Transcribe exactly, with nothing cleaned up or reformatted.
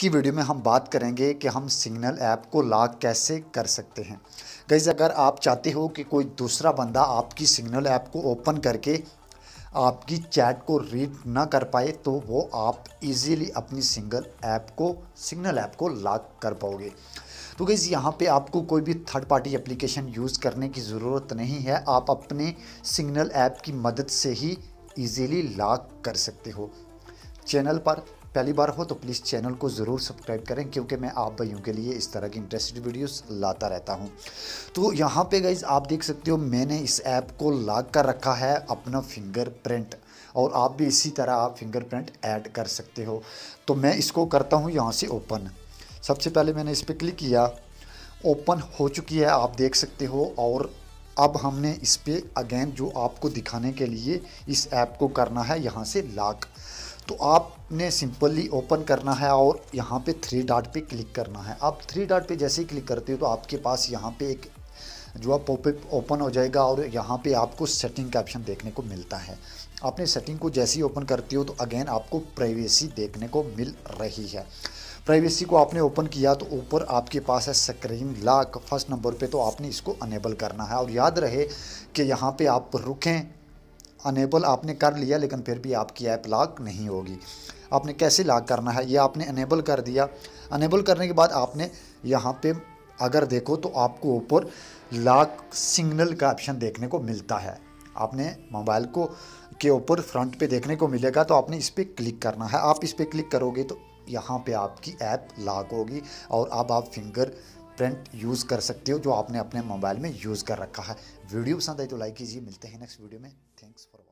की वीडियो में हम बात करेंगे कि हम सिग्नल ऐप को लॉक कैसे कर सकते हैं। गाइस, अगर आप चाहते हो कि कोई दूसरा बंदा आपकी सिग्नल ऐप को ओपन करके आपकी चैट को रीड ना कर पाए तो वो आप इजीली अपनी सिंगल ऐप को सिग्नल ऐप को लॉक कर पाओगे। तो गाइस, यहाँ पे आपको कोई भी थर्ड पार्टी एप्लीकेशन यूज़ करने की ज़रूरत नहीं है। आप अपने सिग्नल ऐप की मदद से ही इजीली लॉक कर सकते हो। चैनल पर पहली बार हो तो प्लीज़ चैनल को ज़रूर सब्सक्राइब करें, क्योंकि मैं आप भाइयों के लिए इस तरह की इंटरेस्टेड वीडियोस लाता रहता हूं। तो यहाँ पे गाइज़ आप देख सकते हो, मैंने इस ऐप को लॉक कर रखा है अपना फिंगरप्रिंट, और आप भी इसी तरह आप फिंगरप्रिंट ऐड कर सकते हो। तो मैं इसको करता हूँ यहाँ से ओपन। सबसे पहले मैंने इस पर क्लिक किया, ओपन हो चुकी है, आप देख सकते हो। और अब हमने इस पर अगेन जो आपको दिखाने के लिए इस ऐप को करना है यहाँ से लॉक, तो आपने सिंपली ओपन करना है और यहाँ पे थ्री डॉट पे क्लिक करना है। आप थ्री डॉट पे जैसे ही क्लिक करते हो तो आपके पास यहाँ पे एक जो आप पॉपअप ओपन हो जाएगा, और यहाँ पे आपको सेटिंग का ऑप्शन देखने को मिलता है। आपने सेटिंग को जैसे ही ओपन करते हो तो अगेन आपको प्राइवेसी देखने को मिल रही है। प्राइवेसी को आपने ओपन किया तो ऊपर आपके पास है स्क्रीन लॉक फर्स्ट नंबर पे, तो आपने इसको अनेबल करना है। और याद रहे कि यहाँ पे आप रुकें, अनेबल आपने कर लिया लेकिन फिर भी आपकी ऐप लॉक नहीं होगी। आपने कैसे लॉक करना है, ये आपने अनेबल कर दिया। अनेबल करने के बाद आपने यहाँ पे अगर देखो तो आपको ऊपर लॉक सिग्नल का ऑप्शन देखने को मिलता है। आपने मोबाइल को के ऊपर फ्रंट पे देखने को मिलेगा, तो आपने इस पर क्लिक करना है। आप इस पर क्लिक करोगे तो यहाँ पे आपकी ऐप लॉक होगी, और अब आप फिंगर प्रिंट यूज़ कर सकते हो जो आपने अपने मोबाइल में यूज़ कर रखा है। वीडियो पसंद आई तो लाइक कीजिए। मिलते हैं नेक्स्ट वीडियो में। Thanks for